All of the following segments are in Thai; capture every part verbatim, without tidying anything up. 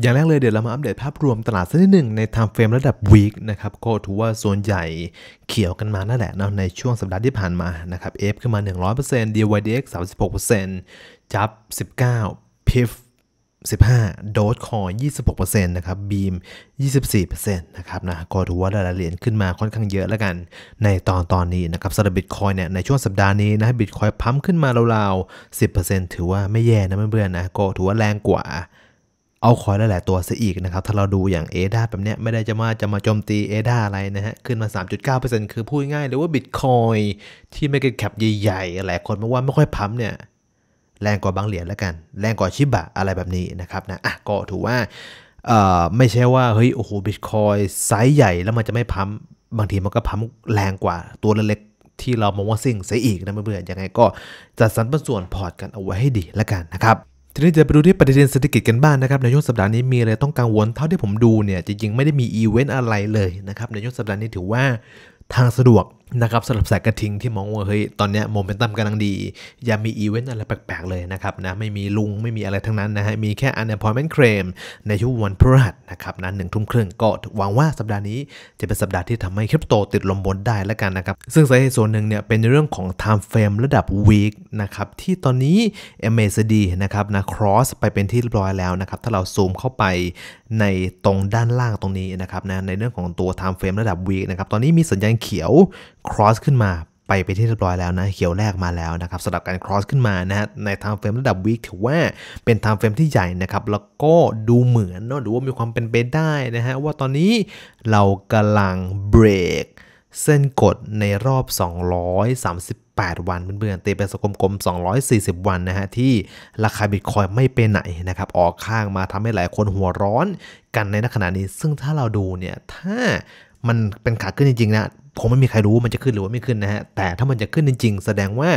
อย่างแรกเลยเดี๋ยวเรามาอัปเดตภาพรวมตลาดสักนิดหนึ่งในไทม์เฟรมระดับ วีค นะครับก็ถือว่าส่วนใหญ่เขียวกันมานั่นแหละนะในช่วงสัปดาห์ที่ผ่านมานะครับ เอ เอฟ ขึ้นมา หนึ่งร้อยเปอร์เซ็นต์ ดี วาย ดี เอ็กซ์ สามสิบหกเปอร์เซ็นต์ จับ สิบเก้า พี ไอ เอฟ สิบห้า โดดคอย ยี่สิบหกเปอร์เซ็นต์ นะครับ บีม ยี่สิบสี่เปอร์เซ็นต์ นะครับนะก็ถือว่าระดับเหรียญขึ้นมาค่อนข้างเยอะแล้วกันในตอนตอนนี้นะครับสำหรับ Bitcoin เนี่ยในช่วงสัปดาห์นี้นะ Bitcoin พัมขึ้นมาราวๆ สิบเปอร์เซ็นต์ ถือว่าไม่แย่นะเพื่อนๆนะก็ถือว่าแรงกว่าเอาคอยหลายๆตัวซะอีกนะครับถ้าเราดูอย่าง เอ ดี เอ แบบเนี้ยไม่ได้จะมาจะมาโจมตี เอ ดี เอ อะไรนะฮะขึ้นมา สามจุดเก้าเปอร์เซ็นต์ คือพูดง่ายหรือว่า Bitcoin ที่ไม่เกินแคปใหญ่ๆหลายคนบอกว่าไม่ค่อยพัมเนี่ยแรงกว่าบางเหรียญแล้วกันแรงกว่าชิบะอะไรแบบนี้นะครับนะอ่ะก็ถือว่าเอ่อไม่ใช่ว่าเฮ้ยโอ้โหบิตคอยไซส์ใหญ่แล้วมันจะไม่พัมบางทีมันก็พัมแรงกว่าตัวเล็กๆที่เรามองว่าซิ่งเสียอีกนะเพื่อนๆยังไงก็จัดสรรปันส่วนพอร์ตกันเอาไว้ให้ดีแล้วกันนะครับทีนี้จะไปดูที่ประเด็นเศรษฐกิจกันบ้าง นะครับในช่วงสัปดาห์นี้มีอะไรต้องกังวลเท่าที่ผมดูเนี่ยจริงๆไม่ได้มีอีเวนต์อะไรเลยนะครับในช่วงสัปดาห์นี้ถือว่าทางสะดวกนะครับสำหรับสายกระทิงที่มองว่าเฮ้ยตอนนี้โมเมนตัมกำลังดีอย่ามีอีเวนต์อะไรแปลกๆเลยนะครับนะไม่มีลุงไม่มีอะไรทั้งนั้นนะฮะมีแค่ unemployment claim ในช่วงวันพฤหัสนะครับนะหนึ่งทุ่มครึ่งก็หวังว่าสัปดาห์นี้จะเป็นสัปดาห์ที่ทำให้คริปโตติดลมบนได้แล้วกันนะครับซึ่งสาเหตุส่วนหนึ่งเนี่ยเป็นเรื่องของ time frame ระดับ week นะครับที่ตอนนี้ เอ็ม เอ ซี ดี นะครับนะ cross ไปเป็นที่เรียบร้อยแล้วนะครับถ้าเราซูมเข้าไปในตรงด้านล่างตรงนี้นะครับนะในเรื่องของตัว time frame ระดับ week นะครับตอนนี้มีสัญญาณเขียวcross ขึ้นมาไปไปที่เรียบร้อยแล้วนะเขียวแรกมาแล้วนะครับสำหรับการ cross ขึ้นมานะฮะใน time frame ระดับ week ถือว่าเป็น time frame ที่ใหญ่นะครับแล้วก็ดูเหมือนเนาะหรือว่ามีความเป็นไปได้นะฮะว่าตอนนี้เรากำลัง break เส้นกดในรอบสองร้อยสามสิบแปดวันเพื่อนๆเตะเป็นสกลมๆสองร้อยสี่สิบวันนะฮะที่ราคา Bitcoin ไม่ไปไหนนะครับออกข้างมาทำให้หลายคนหัวร้อนกันในขณะนี้ซึ่งถ้าเราดูเนี่ยถ้ามันเป็นขาขึ้นจริงๆนะคงไม่มีใครรู้ว่ามันจะขึ้นหรือว่าไม่ขึ้นนะฮะแต่ถ้ามันจะขึ้นจริงๆแสดงว่า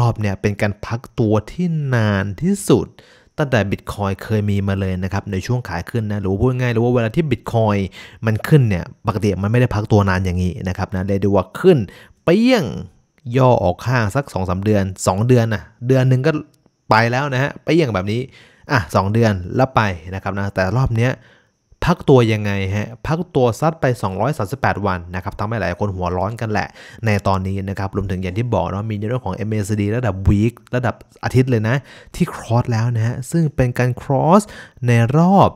รอบเนี่ยเป็นการพักตัวที่นานที่สุดตั้งแต่ Bitcoin เคยมีมาเลยนะครับในช่วงขาขึ้นนะหรือพูดง่ายๆหรือว่าเวลาที่ Bitcoin มันขึ้นเนี่ยปกติมันไม่ได้พักตัวนานอย่างนี้นะครับนะเลยดูว่าขึ้นเปี้ยงย่อออกข้างสัก สองสาม เดือนสองเดือนนะเดือนหนึ่งก็ไปแล้วนะฮะเปี้ยงแบบนี้อ่ะสองเดือนแล้วไปนะครับนะแต่รอบเนี้ยพักตัวยังไงฮะพักตัวซัดไปสองร้อยสามสิบแปดวันนะครับทำให้หลายคนหัวร้อนกันแหละในตอนนี้นะครับรวมถึงอย่างที่บอกเนาะมีในเรื่องของ เอ็ม เอ ซี ดี ระดับ week ระดับอาทิตย์เลยนะที่ cross แล้วนะฮะซึ่งเป็นการ cross ในรอบ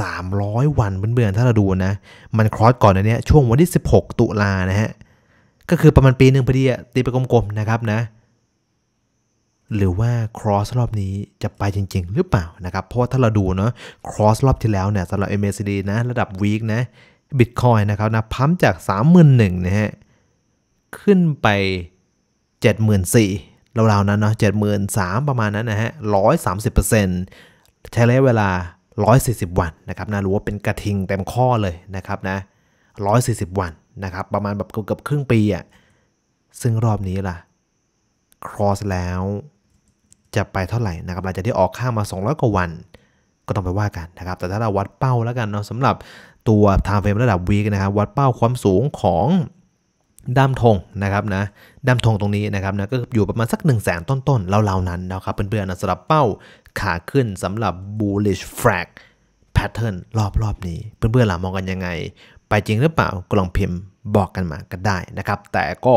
สามร้อยวันเบื่อๆถ้าเราดูนะมัน cross ก่อนอันเนี้ยช่วงวันที่สิบหกตุลานะฮะก็คือประมาณปีหนึ่งพอดีตีไปกลมๆนะครับนะหรือว่า cross รอบนี้จะไปจริงๆหรือเปล่านะครับเพราะว่าถ้าเราดูเนาะ cross รอบที่แล้วเนี่ยสำหรับ เอ็ม เอ ซี ดี นะระดับ week นะ Bitcoin นะครับนะพัมจาก สามหมื่นหนึ่งพัน นะฮะขึ้นไป เจ็ดหมื่นสี่พัน ราวๆนั้นเนาะ เจ็ดหมื่นสามพัน ประมาณนั้นนะฮะ หนึ่งร้อยสามสิบเปอร์เซ็นต์ ใช้ระยะเวลาหนึ่งร้อยสี่สิบวันนะครับนะรู้ว่าเป็นกระทิงเต็มข้อเลยนะครับนะหนึ่งร้อยสี่สิบวันนะครับประมาณแบบเกือบครึ่งปีอ่ะซึ่งรอบนี้ล่ะ cross แล้วจะไปเท่าไหร่นะครับหลังจากที่ออกข้างมาสองร้อยกว่าวันก็ต้องไปว่ากันนะครับแต่ถ้าเราวัดเป้าแล้วกันเนาะสำหรับตัวทางเฟรมระดับ วีค นะครับวัดเป้าความสูงของด้ามธงนะครับนะด้ามธงตรงนี้นะครับนะก็อยู่ประมาณสักหนึ่งแสนต้นๆราวๆนั้นนะครับเพื่อนๆนะสำหรับเป้าขาขึ้นสำหรับ bullish flag pattern รอบๆนี้เพื่อนๆล่ะมองกันยังไงไปจริงหรือเปล่าก็ลองพิมพ์บอกกันมาก็ได้นะครับแต่ก็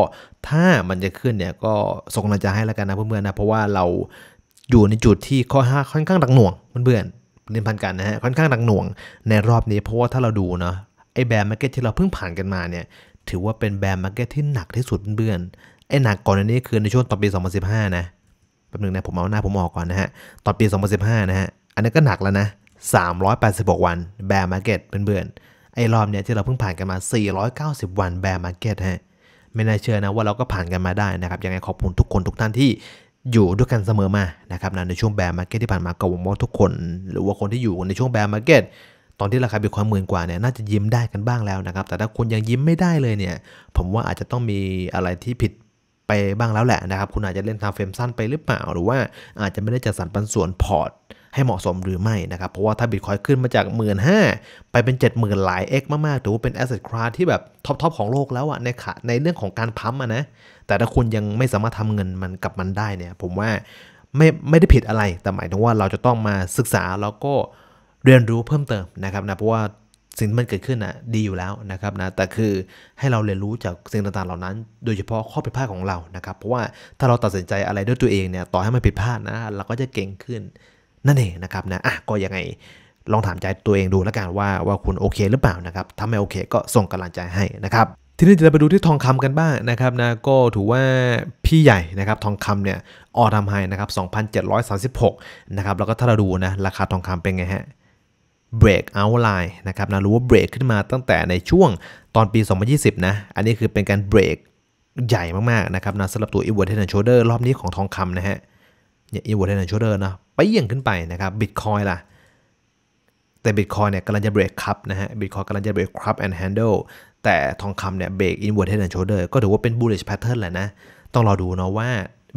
ถ้ามันจะขึ้นเนี่ยก็ส่งกำลังใจให้แล้วกันนะเพื่อนๆนะเพราะว่าเราอยู่ในจุดที่ข้อห้าค่อนข้างหนักหน่วงเพื่อนๆเรียนพันกันนะฮะค่อนข้างหนักหน่วงในรอบนี้เพราะว่าถ้าเราดูเนาะไอ้แบร์มาร์เก็ตที่เราเพิ่งผ่านกันมาเนี่ยถือว่าเป็นแบร์มาร์เก็ตที่หนักที่สุดเพื่อนๆไอ้หนักก่อนอันนี้คือในช่วงตอนปีสองพันสิบห้านะแป๊บนึงนะผมเอาหน้าผมออกก่อนนะฮะตอนปีสองพันสิบห้านะฮะอันนี้ก็หนักแล้วนะสามร้อยแปดสิบหกวันแบร์มาร์เก็ตเพื่อนๆไอ้รอบเนี่ยที่เราเพิ่งผ่านกันมาสี่ร้อยเก้าสิบวันแบร์มาร์เก็ตฮะไม่น่าเชื่อนะว่าเราก็ผ่านกันมาได้นะครับยังไงขอบคุณทุกคนทุกท่านที่อยู่ด้วยกันเสมอมานะครับนะในช่วงแบร์มาร์เก็ตที่ผ่านมาก็หวังว่าทุกคนหรือว่าคนที่อยู่ในช่วงแบร์มาร์เก็ตตอนที่ราคาบิตคอยน์หมื่นกว่าเนี่ยน่าจะยิ้มได้กันบ้างแล้วนะครับแต่ถ้าคุณยังยิ้มไม่ได้เลยเนี่ยผมว่าอาจจะต้องมีอะไรที่ผิดไปบ้างแล้วแหละนะครับคุณอาจจะเล่นทางเฟรมสั้นไปหรือเปล่าหรือว่าอาจจะไม่ได้จัดสรรปันส่วนพอร์ตให้เหมาะสมหรือไม่นะครับเพราะว่าถ้า Bitcoin ขึ้นมาจาก หนึ่งหมื่นห้าพัน ไปเป็น เจ็ดหมื่น หลาย X มากๆถือว่าเป็น Asset Class ที่แบบท็อปๆของโลกแล้วอะในขาในเรื่องของการพัมอะนะแต่ถ้าคุณยังไม่สามารถทำเงินมันกับมันได้เนี่ยผมว่าไม่ไม่ได้ผิดอะไรแต่หมายถึงว่าเราจะต้องมาศึกษาแล้วก็ เรียนรู้เพิ่มเติมนะครับนะเพราะว่าสิ่งที่มันเกิดขึ้นนะดีอยู่แล้วนะครับนะแต่คือให้เราเรียนรู้จากสิ่งต่างๆเหล่านั้นโดยเฉพาะข้อผิดพลาดของเรานะครับเพราะว่าถ้าเราตัดสินใจอะไรด้วยตัวเองเนี่ยต่อให้มันผิดพลาดนะเราก็จะเก่งขึ้นนั่นเองนะครับนะอ่ะก็ยังไงลองถามใจตัวเองดูแล้วกันว่าว่าคุณโอเคหรือเปล่านะครับถ้าไม่โอเคก็ส่งกำลังใจให้นะครับทีนี้จะไปดูที่ทองคำกันบ้างนะครับนะก็ถือว่าพี่ใหญ่นะครับทองคำเนี่ยออลไทม์ไฮนะครับ สองพันเจ็ดร้อยสามสิบหก นะครับแล้วก็ถ้าเราดูนะราคาทองคำเป็นไงฮะbreak out line นะครับนะรู้ว่า break ขึ้นมาตั้งแต่ในช่วงตอนปีสองพันยี่สิบนะอันนี้คือเป็นการ break ใหญ่มากๆนะครับนะสำหรับตัว inverted and shoulder รอบนี้ของทองคำนะฮะเนี่ย inverted and shoulder นะไปเยี่ยงขึ้นไปนะครับ bitcoin ล่ะแต่ bitcoin เนี่ยกำลังจะ break cup นะฮะ bitcoin กำลังจะ break cup and handle แต่ทองคำเนี่ย break inverted and shoulder ก็ถือว่าเป็น bullish pattern แหละนะต้องรอดูเนาะว่า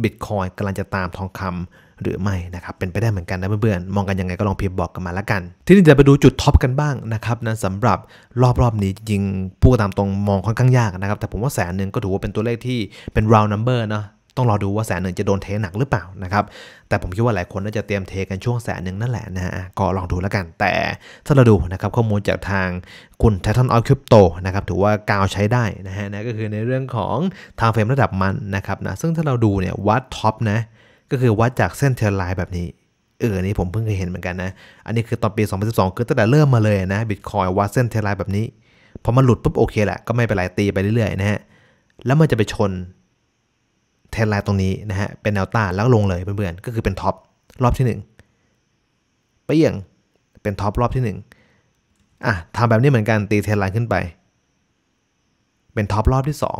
bitcoin กำลังจะตามทองคำหรือไม่นะครับเป็นไปได้เหมือนกันนะเพื่อนๆมองกันยังไงก็ลองพิมพ์บอกกันมาละกันทีนี้จะไปดูจุดท็อปกันบ้างนะครับนะสำหรับรอบรอบนี้จริงๆพูดตามตรงมองค่อนข้างยากนะครับแต่ผมว่าแสนหนึ่งก็ถือว่าเป็นตัวเลขที่เป็น round number เนาะต้องรอดูว่าแสนหนึ่งจะโดนเทหนักหรือเปล่านะครับแต่ผมคิดว่าหลายคนน่าจะเตรียมเทกันช่วงแสนหนึ่งนั่นแหละนะฮะก็ลองดูแล้วกันแต่ถ้าเราดูนะครับข้อมูลจากทางคุณ Titan Oil Crypto นะครับถือว่ากาวใช้ได้นะฮะนะก็คือในเรื่องของทางเฟรมระดับมันนะครับนะซึ่งถ้าเราดูเนี่ยวัดท็อปนะก็คือวัดจากเส้นเทรนไลน์แบบนี้เออนี่ผมเพิ่งเคยเห็นเหมือนกันนะอันนี้คือตอนปีสองพันสิบสองคือตั้งแต่เริ่มมาเลยนะบิตคอยวัดเส้นเทรนไลน์แบบนี้พอมันหลุดปุ๊บโอเคแหละก็ไม่เป็นไรตีไปเรื่อยๆนะฮะแล้วมันจะไปชนเทรนไลน์ตรงนี้นะฮะเป็นแนวต้านแล้วลงเลยเพื่อนๆก็คือเป็นท็อปรอบที่หนึ่งไปอย่างเป็นท็อปรอบที่หนึ่งอ่ะทำแบบนี้เหมือนกันตีเทรนไลน์ขึ้นไปเป็นท็อปรอบที่สอง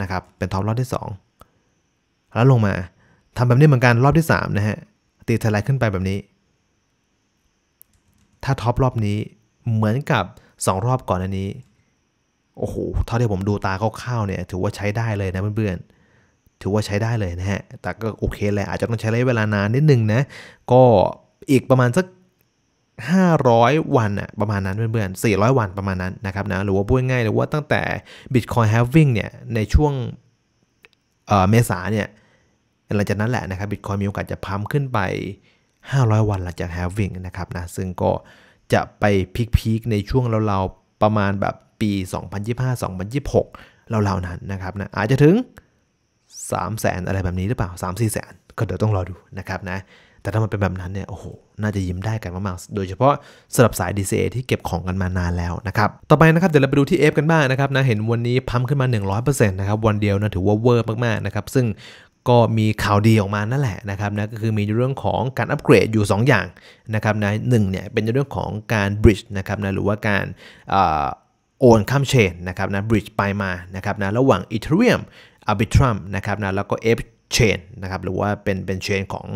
นะครับเป็นท็อปรอบที่สองแล้วลงมาทำแบบนี้เหมือนกันรอบที่สามนะฮะตีทลายขึ้นไปแบบนี้ถ้าท็อปรอบนี้เหมือนกับสองรอบก่อนอันนี้โอ้โหเท่าที่ผมดูตาคร่าวๆเนี่ยถือว่าใช้ได้เลยนะเพื่อนๆถือว่าใช้ได้เลยนะฮะแต่ก็โอเคแหละอาจจะต้องใช้ระยะเวลานานนิดนึงนะก็อีกประมาณสักห้าร้อยวันอะประมาณนั้นเพื่อนๆสี่ร้อยวันประมาณนั้นนะครับนะหรือว่าพูดง่ายๆเลยว่าตั้งแต่ Bitcoin halving เนี่ยในช่วงเอ่อเมษาเนี่ยหลังจากนั้นแหละนะครับบิตคอยมีโอกาสจะพัมขึ้นไปห้าร้อยวันหลังจากแฮฟวิ่งนะครับนะซึ่งก็จะไปพีคๆในช่วงเราๆประมาณแบบปี สองพันยี่สิบห้า สองพันยี่สิบหก เราๆนั้นนะครับนะอาจจะถึง สามแสน อะไรแบบนี้หรือเปล่า สามสี่ แสนก็เดี๋ยวต้องรอดูนะครับนะแต่ถ้ามันเป็นแบบนั้นเนี่ยโอ้โหน่าจะยิ้มได้กันมากๆโดยเฉพาะสำหรับสาย ดี ซี เอ ที่เก็บของกันมานานแล้วนะครับต่อไปนะครับเดี๋ยวเราไปดูที่ เอฟ กันบ้างนะครับนะเห็นวันนี้พัมขึ้นมา หนึ่งร้อยเปอร์เซ็นต์ นะครับวันเดียวนะถือว่าเวอร์มากๆนะครับซึ่งก็มีข่าวดีออกมานั่นแหละนะครับนะก็คือมีเรื่องของการอัปเกรดอยู่สองอย่างนะครับนะหนึ่งเนี่ยเป็นเรื่องของการ bridge นะครับนะหรือว่าการโอนข้ามเชนนะครับนะ bridge ไปมานะครับนะระหว่าง Ethereum Arbitrum นะครับนะแล้วก็ F chain นะครับหรือว่าเป็นเป็น chain ของ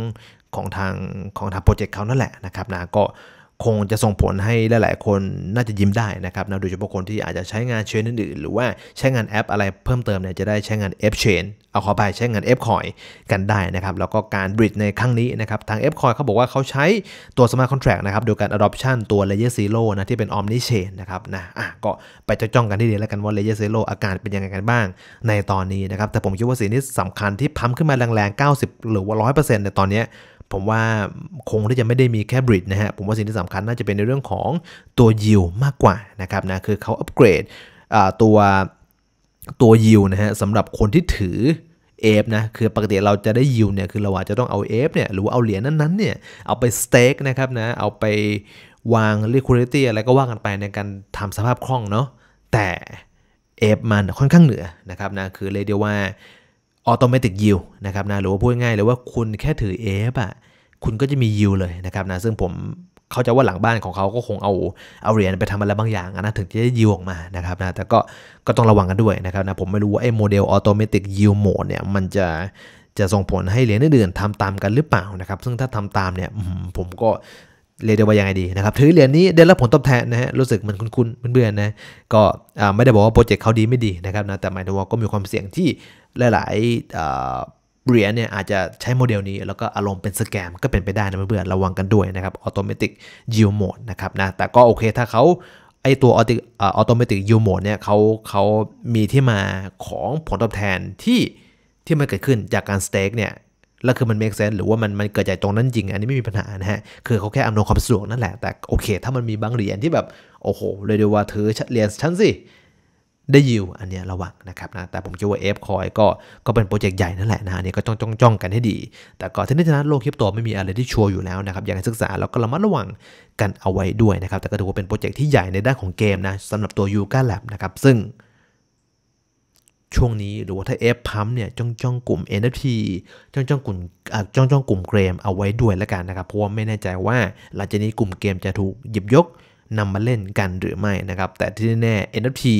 ของทางของทางโปรเจกต์เขานั่นแหละนะครับนะก็คงจะส่งผลให้หลายๆคนน่าจะยิ้มได้นะครับนะโดยเฉพาะคนที่อาจจะใช้งานเชนอื่นๆหรือว่าใช้งานแอปอะไรเพิ่มเติมเนี่ยจะได้ใช้งาน F chain เอาขอไปใช้งาน F coin กันได้นะครับแล้วก็การ bridge ในครั้งนี้นะครับทาง F coin เขาบอกว่าเขาใช้ตัว smart contract นะครับโดยการ adoption ตัว layer zero นะที่เป็น omni chain นะครับนะอ่ะก็ไปจ้องกันที่เดียวแล้วกันว่า layer zero อาการเป็นยังไงกันบ้างในตอนนี้นะครับแต่ผมคิดว่าสิ่งที่สำคัญที่พัมขึ้นมาแรงๆ เก้าสิบ หรือว่า หนึ่งร้อยเปอร์เซ็นต์ ในตอนนี้ผมว่าคงที่จะไม่ได้มีแค่บริดนะฮะผมว่าสิ่งที่สำคัญน่าจะเป็นในเรื่องของตัวยิวมากกว่านะครับนะคือเขาอัปเกรดตัวตัวยิวนะฮะสำหรับคนที่ถือเอฟนะคือปกติเราจะได้ยิวเนี่ยคือเราอาจจะต้องเอาเอฟเนี่ยหรือว่าเอาเหรียญนั้นๆเนี่ยเอาไปสเต็กนะครับนะเอาไปวางลิควิดิตี้อะไรก็ว่ากันไปในการทำสภาพคล่องเนาะแต่เอฟมันค่อนข้างเหนือนะครับนะคือเลยเดียวว่าออโตเมติกยิวนะครับนะหรือว่าพูดง่ายเลยว่าคุณแค่ถือ เอ เอฟ อ่ะคุณก็จะมียิวเลยนะครับนะซึ่งผมเข้าใจว่าหลังบ้านของเขาก็คงเอาเอาเหรียญไปทำอะไรบางอย่างนะถึงจะได้ยิวออกมานะครับนะแต่ก็ก็ต้องระวังกันด้วยนะครับนะผมไม่รู้ว่าไอ้โมเดลออโตเมติกยิวโหมดเนี่ยมันจะจะส่งผลให้เหรียญอื่นๆทำตามกันหรือเปล่านะครับซึ่งถ้าทำตามเนี่ยผมก็เรียกได้ว่ายังไงดีนะครับถือเหรียญนี้ได้รับผลตอบแทนนะฮะรู้สึกเหมือนคุ้นๆเบื่อๆนะก็ไม่ได้บอกว่าโปรเจกต์เขาดีไม่ดีนะครับนะแต่หมายถึงว่าก็มีความเสี่ยงที่หลายๆเหรียญเนี่ยอาจจะใช้โมเดลนี้แล้วก็อารมณ์เป็นสแกมก็เป็นไปได้นะเบื่อๆระวังกันด้วยนะครับออโตเมติกยิวโหมดนะครับนะแต่ก็โอเคถ้าเขาไอตัวออโตเมติกยิวโหมดเนี่ยเขาเขามีที่มาของผลตอบแทนที่ที่มันเกิดขึ้นจากการสเต็กเนี่ยห แล้วคือมันเมคเซนส์หรือว่ามันมันเกิดจากตรงนั้นจริงอันนี้ไม่มีปัญหานะฮะคือเขาแค่อำนวยความสะดวกนั่นแหละแต่โอเคถ้ามันมีบางเหรียญที่แบบโอ้โหเลยเดี๋ยวว่าเธอเหรียญฉันสิได้ยิวอันเนี้ยระวังนะครับนะแต่ผมคิดว่า Apecoin ก็ก็เป็นโปรเจกต์ใหญ่นั่นแหละนะอันนี้ก็จ้องจ้องกันให้ดีแต่ก่อนที่นี้นะโลกคริปโตไม่มีอะไรที่ชัวร์อยู่แล้วนะครับอยากให้ศึกษาแล้วก็ระมัดระวังกันเอาไว้ด้วยนะครับแต่ก็ถือว่าเป็นโปรเจกต์ที่ใหญ่ในด้านของเกมนะสำหรับตัว Yuga Lab นะครับซึ่งช่วงนี้หรือว่าถ้า Ape Pump เนี่ยจ้องจ้องกลุ่ม เอ็น เอฟ ที จ้องจ้องกลุ่มจ้องจ้องกลุ่มเกมเอาไว้ด้วยแล้วกันนะครับเพราะว่าไม่แน่ใจว่าหลังจากนี้กลุ่มเกมจะถูกหยิบยกนำมาเล่นกันหรือไม่นะครับแต่ที่แน่ เอ็น เอฟ ที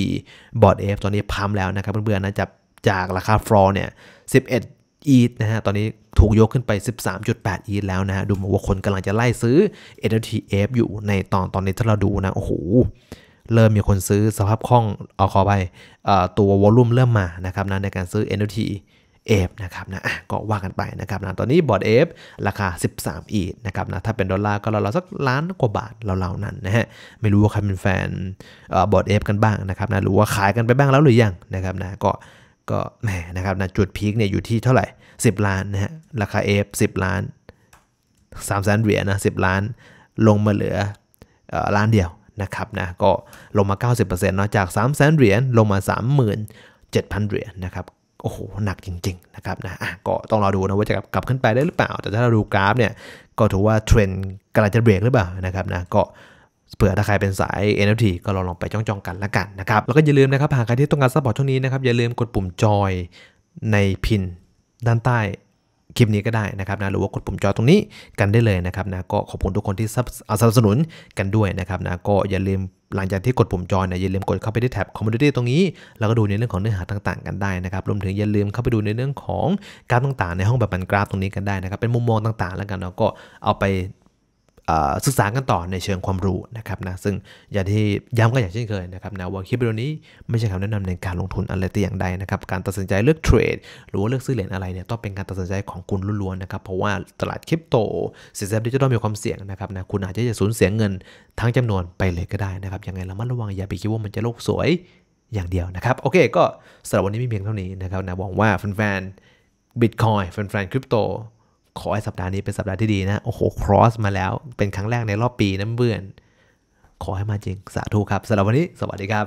Bored Ape ตอนนี้พัมแล้วนะครับเพื่อนๆนะจากจากราคาฟลอร์เนี่ยสิบเอ็ด อีท นะฮะตอนนี้ถูกยกขึ้นไป สิบสามจุดแปด อีท แล้วนะฮะดูเหมือนว่าคนกำลังจะไล่ซื้อ เอ็น เอฟ ที Ape อยู่ในตอนตอนนี้ถ้าเราดูนะโอ้โหเริ่มมีคนซื้อสภาพคล่องเอาขอไปตัววอลลุ่มเริ่มมานะครับนะในการซื้อ เอ็น เอฟ ทีเอฟนะครับนะก็ว่ากันไปนะครับนะตอนนี้บอร์ดเอฟราคา สิบสาม อีทนะครับนะถ้าเป็นดอลลาร์ก็เราสักล้านกว่าบาทเราๆนั้นนะฮะไม่รู้ว่าใครเป็นแฟนบอร์ดเอฟกันบ้างนะครับนะหรือว่าขายกันไปบ้างแล้วหรือยังนะครับนะก็ก็แหมนะครับนะจุดพีคเนี่ยอยู่ที่เท่าไหร่สิบล้านนะฮะราคาเอฟสิบล้านสามแสนเหรียญนะสิบล้านลงมาเหลือล้านเดียวนะครับนะก็ลงมา เก้าสิบเปอร์เซ็นต์ เนาะจากสามแสนเหรียญลงมา สามหมื่นเจ็ดพันเหรียญนะครับโอ้โหหนักจริงๆนะครับนะก็ต้องรอดูนะว่าจะกลับขึ้นไปได้หรือเปล่าแต่ถ้าเราดูกราฟเนี่ยก็ถือว่าเทรนด์กำลังจะเบรกหรือเปล่านะครับนะก็เผื่อถ้าใครเป็นสาย เอ็น เอฟ ที ก็ลองไปจ้องๆกันละกันนะครับแล้วก็อย่าลืมนะครับหากใครที่ต้องการซัพพอร์ตช่วงนี้นะครับอย่าลืมกดปุ่มจอยในพินด้านใต้คลิปนี้ก็ได้นะครับนะหรือว่ากดปุ่มจอยตรงนี้กันได้เลยนะครับนะก็ขอบคุณทุกคนที่สนับสนุนกันด้วยนะครับนะก็อย่าลืมหลังจากที่กดปุ่มจอยเนี่ยอย่าลืมกดเข้าไปที่แท็บ Community ตรงนี้แล้วก็ดูในเรื่องของเนื้อหาต่างๆกันได้นะครับรวมถึงอย่าลืมเข้าไปดูในเรื่องของกราฟต่างๆในห้องแบบปันกราฟตรงนี้กันได้นะครับเป็นมุมมองต่างๆแล้วกันเราก็เอาไปศึกษากันต่อในเชิงความรู้นะครับนะซึ่งอย่างที่ย้ำกันอย่างเช่นเคยนะครับนะว่าคลิปวิดีโอนี้ไม่ใช่คำแนะนำในการลงทุนอะไรแต่อย่างใดนะครับการตัดสินใจเลือกเทรดหรือว่าเลือกซื้อเหรียญอะไรเนี่ยต้องเป็นการตัดสินใจของคุณล้วนๆนะครับเพราะว่าตลาดคริปโตสินทรัพย์ดิจิทัลมีความเสี่ยงนะครับนะคุณอาจจะสูญเสียเงินทั้งจำนวนไปเลยก็ได้นะครับยังไงระมัดระวังอย่าไปคิดว่ามันจะโลกสวยอย่างเดียวนะครับโอเคก็สำหรับวันนี้มีเพียงเท่านี้นะครับนะหวังว่าแฟนๆ Bitcoin แฟนๆคริปโตขอให้สัปดาห์นี้เป็นสัปดาห์ที่ดีนะโอ้โหครอสมาแล้วเป็นครั้งแรกในรอบปีนะเพื่อนขอให้มาจริงสาธุครับสำหรับวันนี้สวัสดีครับ